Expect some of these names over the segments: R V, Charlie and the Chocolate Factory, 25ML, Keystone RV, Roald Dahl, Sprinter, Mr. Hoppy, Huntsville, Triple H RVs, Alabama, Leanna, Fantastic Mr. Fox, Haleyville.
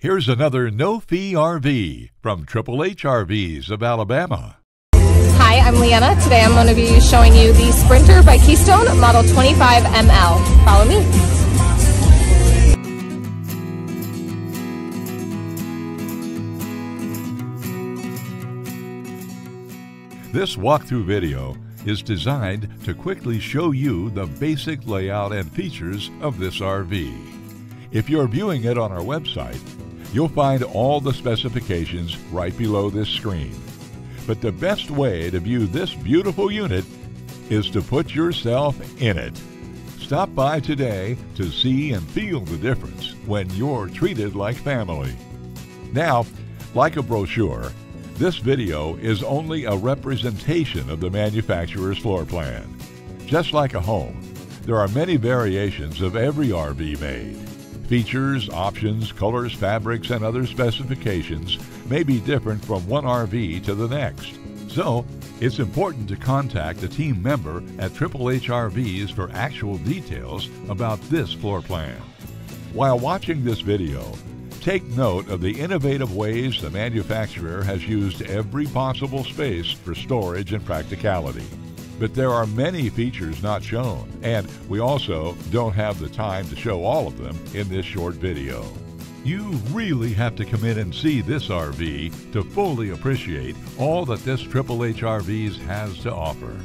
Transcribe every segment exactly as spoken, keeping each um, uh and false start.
Here's another no-fee R V from Triple H R Vs of Alabama. Hi, I'm Leanna. Today I'm going to be showing you the Sprinter by Keystone, model twenty-five M L. Follow me. This walkthrough video is designed to quickly show you the basic layout and features of this R V. If you're viewing it on our website, you'll find all the specifications right below this screen. But the best way to view this beautiful unit is to put yourself in it. Stop by today to see and feel the difference when you're treated like family. Now, like a brochure, this video is only a representation of the manufacturer's floor plan. Just like a home, there are many variations of every R V made. Features, options, colors, fabrics, and other specifications may be different from one R V to the next. So, it's important to contact a team member at Triple H R Vs for actual details about this floor plan. While watching this video, take note of the innovative ways the manufacturer has used every possible space for storage and practicality. But there are many features not shown, and we also don't have the time to show all of them in this short video. You really have to come in and see this R V to fully appreciate all that this Triple H R Vs has to offer.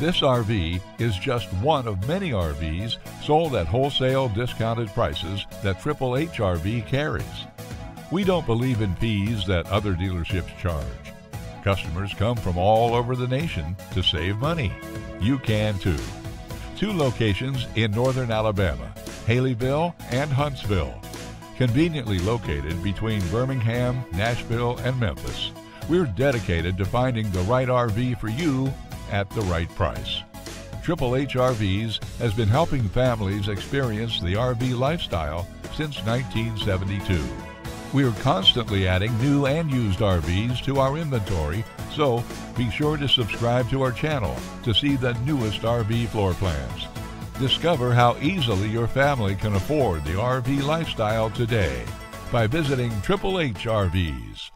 This R V is just one of many R Vs sold at wholesale discounted prices that Triple H R V carries. We don't believe in fees that other dealerships charge. Customers come from all over the nation to save money. You can too. Two locations in northern Alabama, Haleyville and Huntsville. Conveniently located between Birmingham, Nashville, and Memphis. We're dedicated to finding the right R V for you at the right price. Triple H R Vs has been helping families experience the R V lifestyle since nineteen seventy-two. We are constantly adding new and used R Vs to our inventory, so be sure to subscribe to our channel to see the newest R V floor plans. Discover how easily your family can afford the R V lifestyle today by visiting Triple H R Vs.